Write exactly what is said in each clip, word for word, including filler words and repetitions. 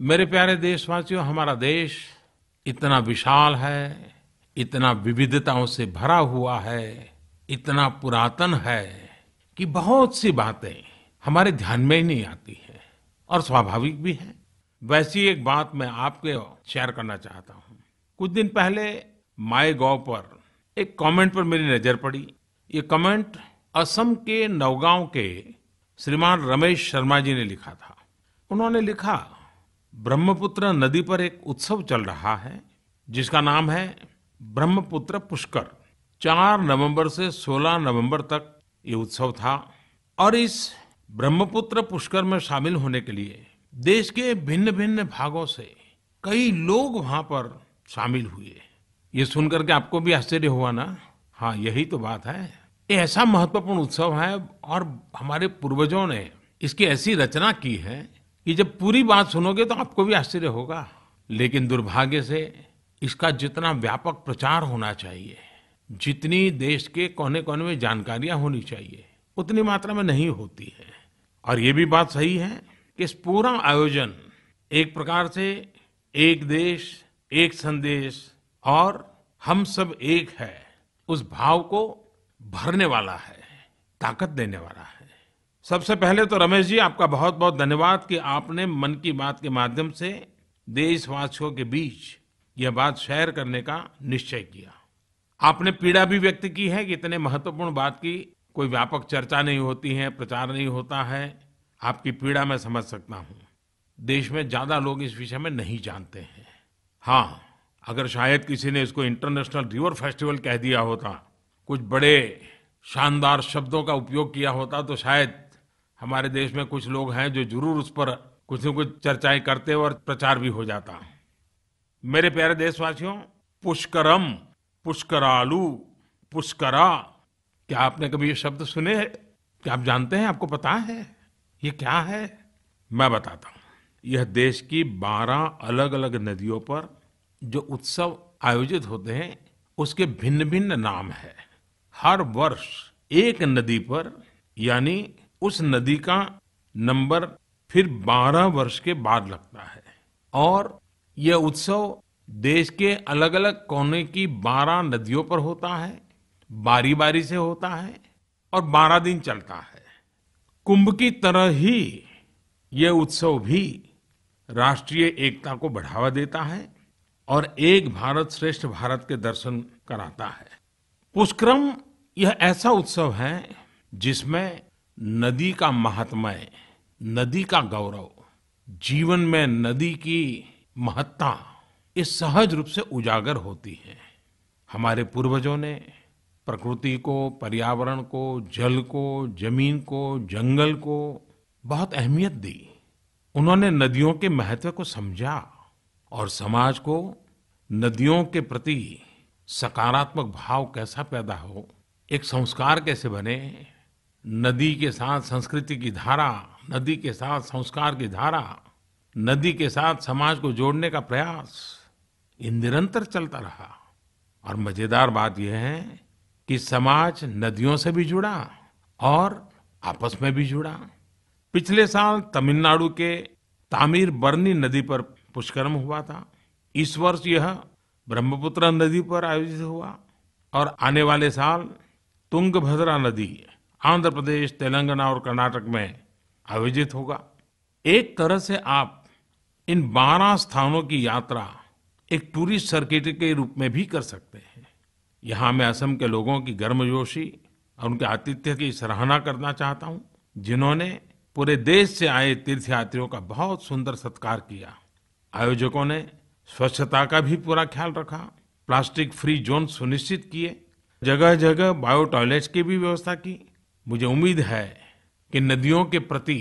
मेरे प्यारे देशवासियों, हमारा देश इतना विशाल है, इतना विविधताओं से भरा हुआ है, इतना पुरातन है कि बहुत सी बातें हमारे ध्यान में ही नहीं आती हैं और स्वाभाविक भी है। वैसी एक बात मैं आपके शेयर करना चाहता हूँ। कुछ दिन पहले माई गॉव पर एक कमेंट पर मेरी नजर पड़ी। ये कमेंट असम के नवगांव के श्रीमान रमेश शर्मा जी ने लिखा था। उन्होंने लिखा, ब्रह्मपुत्र नदी पर एक उत्सव चल रहा है जिसका नाम है ब्रह्मपुत्र पुष्कर। चार नवंबर से सोलह नवंबर तक ये उत्सव था और इस ब्रह्मपुत्र पुष्कर में शामिल होने के लिए देश के भिन्न भिन्न भागों से कई लोग वहां पर शामिल हुए। ये सुनकर के आपको भी आश्चर्य हुआ ना? हाँ, यही तो बात है। ये ऐसा महत्वपूर्ण उत्सव है और हमारे पूर्वजों ने इसकी ऐसी रचना की है कि जब पूरी बात सुनोगे तो आपको भी आश्चर्य होगा। लेकिन दुर्भाग्य से इसका जितना व्यापक प्रचार होना चाहिए, जितनी देश के कोने कोने में जानकारियां होनी चाहिए, उतनी मात्रा में नहीं होती है। और ये भी बात सही है कि इस पूरा आयोजन एक प्रकार से एक देश एक संदेश और हम सब एक है, उस भाव को भरने वाला है, ताकत देने वाला है। सबसे पहले तो रमेश जी, आपका बहुत बहुत धन्यवाद कि आपने मन की बात के माध्यम से देशवासियों के बीच यह बात शेयर करने का निश्चय किया। आपने पीड़ा भी व्यक्त की है कि इतने महत्वपूर्ण बात की कोई व्यापक चर्चा नहीं होती है, प्रचार नहीं होता है। आपकी पीड़ा मैं समझ सकता हूँ। देश में ज्यादा लोग इस विषय में नहीं जानते हैं। हाँ, अगर शायद किसी ने इसको इंटरनेशनल रिवर फेस्टिवल कह दिया होता, कुछ बड़े शानदार शब्दों का उपयोग किया होता, तो शायद हमारे देश में कुछ लोग हैं जो जरूर उस पर कुछ न कुछ चर्चाएं करते और प्रचार भी हो जाता। मेरे प्यारे देशवासियों, पुष्करम, पुष्करालू, पुष्करा, क्या आपने कभी ये शब्द सुने हैं? क्या आप जानते हैं, आपको पता है ये क्या है? मैं बताता हूँ। यह देश की बारह अलग अलग नदियों पर जो उत्सव आयोजित होते हैं उसके भिन्न भिन्न नाम है। हर वर्ष एक नदी पर, यानी उस नदी का नंबर फिर बारह वर्ष के बाद लगता है और यह उत्सव देश के अलग अलग कोने की बारह नदियों पर होता है, बारी बारी से होता है और बारह दिन चलता है। कुंभ की तरह ही यह उत्सव भी राष्ट्रीय एकता को बढ़ावा देता है और एक भारत श्रेष्ठ भारत के दर्शन कराता है। पुष्करम यह ऐसा उत्सव है जिसमें नदी का महात्म्य, नदी का गौरव, जीवन में नदी की महत्ता, ये सहज रूप से उजागर होती है। हमारे पूर्वजों ने प्रकृति को, पर्यावरण को, जल को, जमीन को, जंगल को बहुत अहमियत दी। उन्होंने नदियों के महत्व को समझा और समाज को नदियों के प्रति सकारात्मक भाव कैसा पैदा हो, एक संस्कार कैसे बने, नदी के साथ संस्कृति की धारा, नदी के साथ संस्कार की धारा, नदी के साथ समाज को जोड़ने का प्रयास निरंतर चलता रहा। और मजेदार बात यह है कि समाज नदियों से भी जुड़ा और आपस में भी जुड़ा। पिछले साल तमिलनाडु के तामीर बर्नी नदी पर पुष्करम हुआ था। इस वर्ष यह ब्रह्मपुत्र नदी पर आयोजित हुआ और आने वाले साल तुंग भद्रा नदी, आंध्र प्रदेश, तेलंगाना और कर्नाटक में आयोजित होगा। एक तरह से आप इन बारह स्थानों की यात्रा एक टूरिस्ट सर्किट के रूप में भी कर सकते हैं। यहाँ मैं असम के लोगों की गर्मजोशी और उनके आतिथ्य की सराहना करना चाहता हूँ, जिन्होंने पूरे देश से आए तीर्थयात्रियों का बहुत सुंदर सत्कार किया। आयोजकों ने स्वच्छता का भी पूरा ख्याल रखा, प्लास्टिक फ्री जोन सुनिश्चित किए, जगह जगह बायो टॉयलेट्स की भी व्यवस्था की। मुझे उम्मीद है कि नदियों के प्रति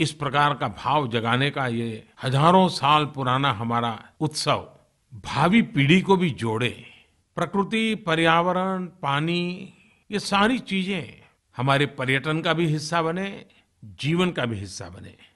इस प्रकार का भाव जगाने का ये हजारों साल पुराना हमारा उत्सव भावी पीढ़ी को भी जोड़े। प्रकृति, पर्यावरण, पानी, ये सारी चीजें हमारे पर्यटन का भी हिस्सा बने, जीवन का भी हिस्सा बने।